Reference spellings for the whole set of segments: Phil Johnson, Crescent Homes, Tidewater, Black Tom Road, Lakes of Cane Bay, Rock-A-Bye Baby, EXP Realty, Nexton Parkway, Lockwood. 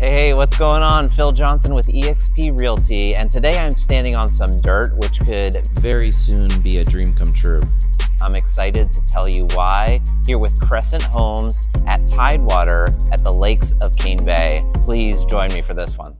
Hey, what's going on? Phil Johnson with EXP Realty, and today I'm standing on some dirt which could very soon be a dream come true. I'm excited to tell you why, here with Crescent Homes at Tidewater at the Lakes of Cane Bay. Please join me for this one.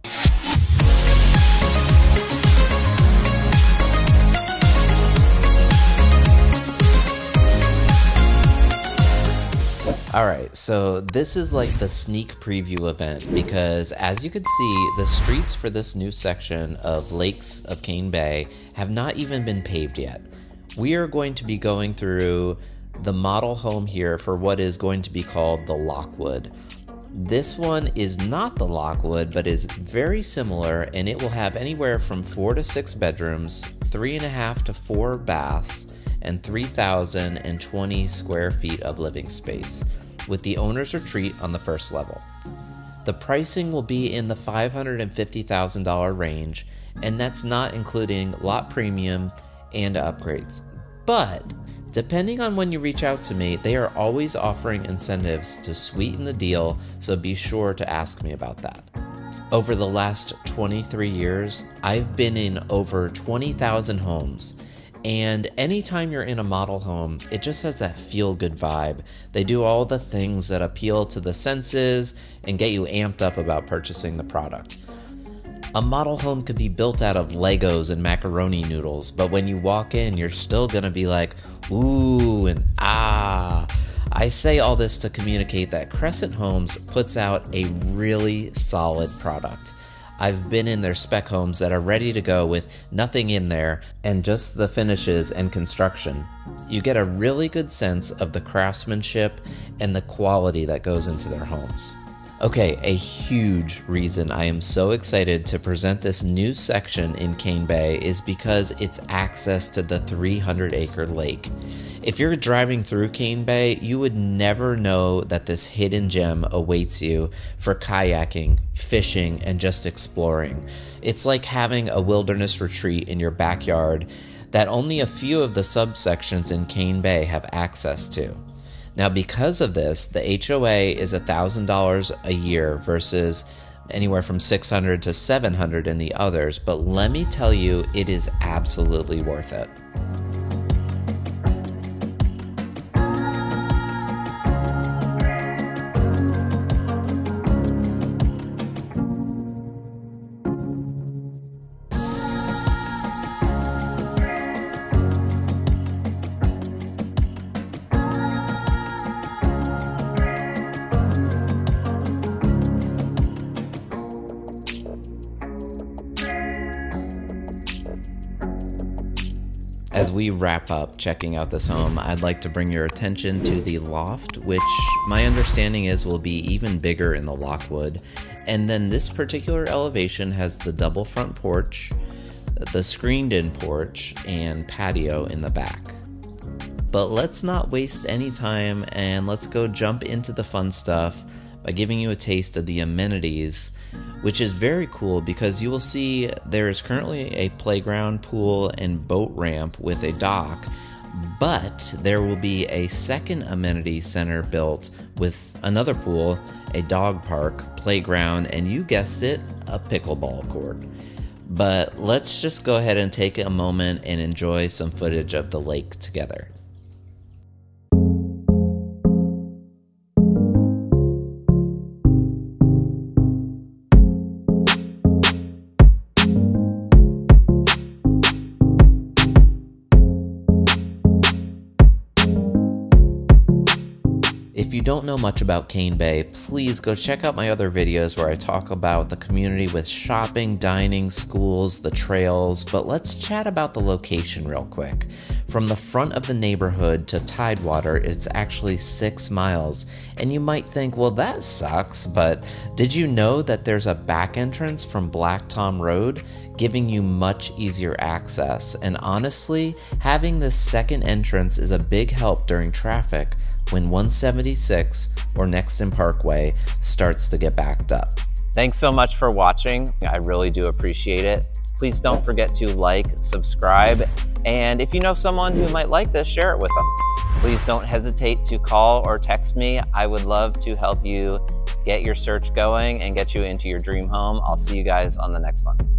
All right, so this is like the sneak preview event because, as you can see, the streets for this new section of Lakes of Cane Bay have not even been paved yet. We are going to be going through the model home here for what is going to be called the Lockwood. This one is not the Lockwood, but is very similar, and it will have anywhere from 4 to 6 bedrooms, 3.5 to 4 baths, and 3,020 square feet of living space, with the owner's retreat on the first level. The pricing will be in the $550,000 range, and that's not including lot premium and upgrades. But depending on when you reach out to me, they are always offering incentives to sweeten the deal, so be sure to ask me about that. Over the last 23 years, I've been in over 20,000 homes. And anytime you're in a model home, it just has that feel-good vibe. They do all the things that appeal to the senses and get you amped up about purchasing the product. A model home could be built out of Legos and macaroni noodles, but when you walk in, you're still gonna be like, ooh and ah. I say all this to communicate that Crescent Homes puts out a really solid product. I've been in their spec homes that are ready to go with nothing in there and just the finishes and construction. You get a really good sense of the craftsmanship and the quality that goes into their homes. Okay, a huge reason I am so excited to present this new section in Cane Bay is because it's access to the 300-acre lake. If you're driving through Cane Bay, you would never know that this hidden gem awaits you for kayaking, fishing, and just exploring. It's like having a wilderness retreat in your backyard that only a few of the subsections in Cane Bay have access to. Now, because of this, the HOA is $1,000 a year versus anywhere from $600 to $700 in the others, but let me tell you, it is absolutely worth it. As we wrap up checking out this home, I'd like to bring your attention to the loft, which my understanding is will be even bigger in the Lockwood. And then this particular elevation has the double front porch, the screened-in porch, and patio in the back. But let's not waste any time and let's go jump into the fun stuff by giving you a taste of the amenities, which is very cool because you will see there is currently a playground, pool, and boat ramp with a dock, but there will be a second amenity center built with another pool, a dog park, playground, and you guessed it, a pickleball court. But let's just go ahead and take a moment and enjoy some footage of the lake together. If you don't know much about Cane Bay, please go check out my other videos where I talk about the community with shopping, dining, schools, the trails, but let's chat about the location real quick. From the front of the neighborhood to Tidewater, it's actually 6 miles, and you might think, well, that sucks, but did you know that there's a back entrance from Black Tom Road, giving you much easier access? And honestly, having this second entrance is a big help during traffic when 176 or Nexton Parkway starts to get backed up. Thanks so much for watching. I really do appreciate it. Please don't forget to like, subscribe, and if you know someone who might like this, share it with them. Please don't hesitate to call or text me. I would love to help you get your search going and get you into your dream home. I'll see you guys on the next one.